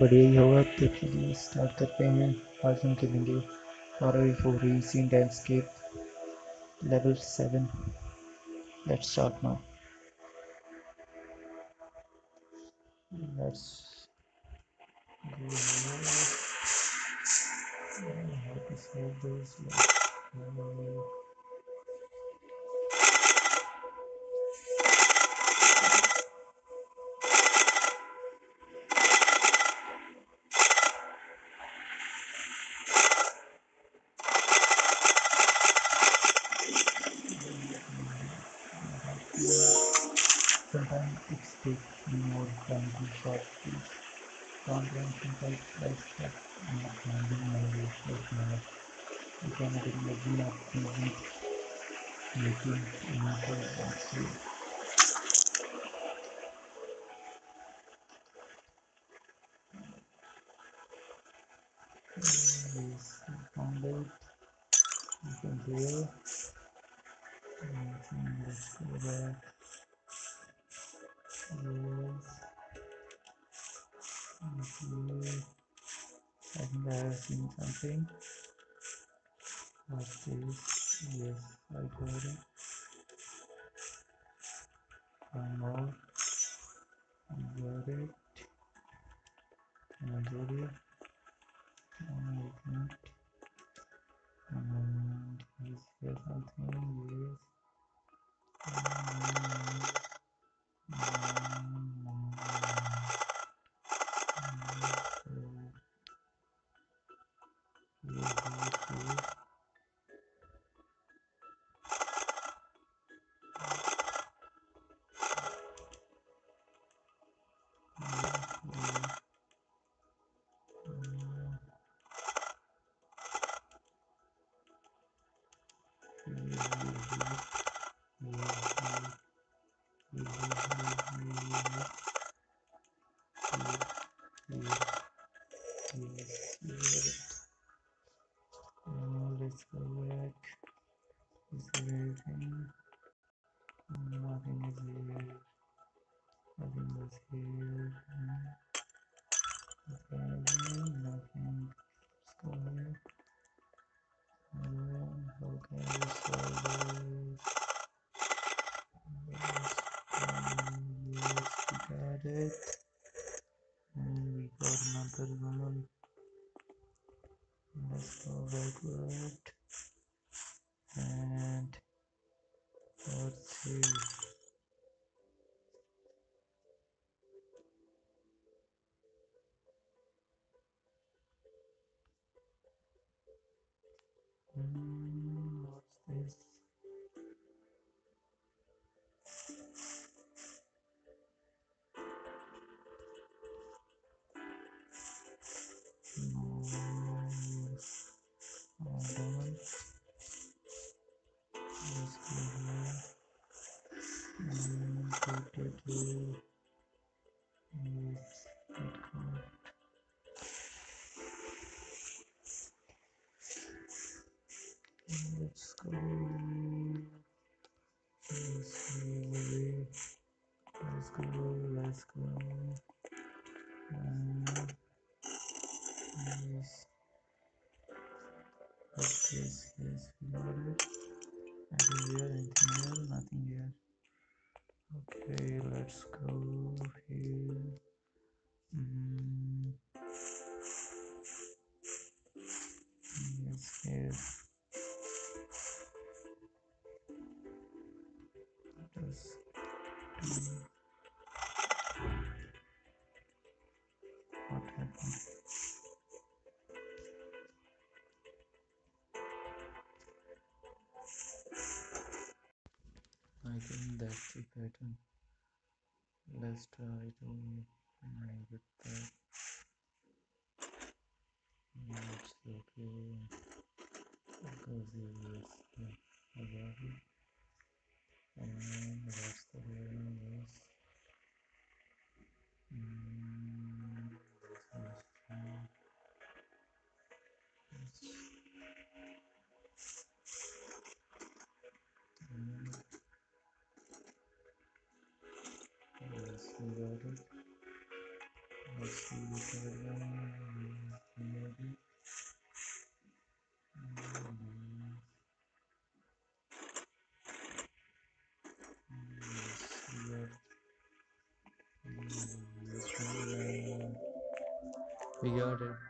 but यही होगा क्योंकि स्टार्ट करते हैं आज हम खेलेंगे ROE4 Recent Landscape Level 7. Let's start now. Let's go here and how to save those like sometimes it takes more time to short things. Comprehension type like that and handling language like that. You can imagine a TV making an offer or sale. Yes, you found it. You can do it. Let's go back. Yes, okay. I think I have seen something like this. Yes, I got it. One more. I got it. And is there something? Yes. Let's go back. Is there anything? Nothing is here. Nothing is here. Is there anything? Nothing. Let's go here. Okay, so yes, we got it. And we got another one. Let's go backward and let's see. What's this? Let's go. Let's go. Yes. Yes, we got it. Anything here? Nothing here. Okay, let's go here. Yes, here. What happened? I think that's the pattern. Let's try to make it back. It's okay because it's above it. And that's the way it is. Yes, we got it. We got it.